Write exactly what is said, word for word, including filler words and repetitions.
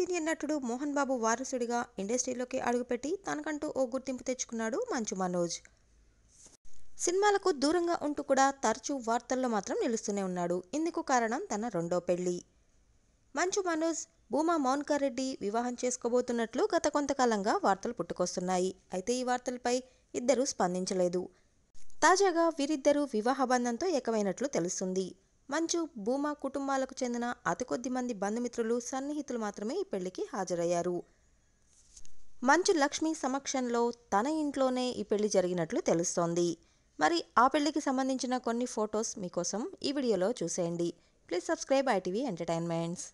Senior నటుడు మోహన్ బాబు వారసుడిగా ఇండస్ట్రీలోకి అడుగుపెట్టి తనకంటూ ఓ గుర్తింపు తెచ్చుకున్నాడు మంచు మనోజ్. సినిమాలకు దూరంగా ఉంటూ కూడా తరచూ వార్తల్లో మాత్రం నిలుస్తూనే ఉన్నాడు. ఇందుకు కారణం తన రెండో పెళ్లి. మంచు మనోజ్ భూమా మౌనికా రెడ్డి వివాహం చేసుకోబోతున్నట్లు గత కొంతకాలంగా వార్తలు పుట్టుకొస్తున్నాయి. అయితే ఈ వార్తలపై ఇద్దరూ స్పందించలేదు. తాజాగా వీరిద్దరూ వివాహ బంధంతో ఏకమైనట్లు తెలుస్తుంది. మంచు భూమా కుటుంబాలకు చెందిన అతి కొద్ది మంది బంధుమిత్రులు సన్నిహితులు మాత్రమే ఈ పెళ్లికి హాజరయ్యారు. మంచు లక్ష్మి సమక్షంలో తన ఇంట్లోనే ఈ పెళ్లి జరిగినట్లు తెలుస్తోంది. మరి ఆ పెళ్లికి సంబంధించిన కొన్ని ఫొటోస్ మీకోసం ఈ వీడియోలో చూసేయండి. Please subscribe I TV entertainments.